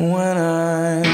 when I'm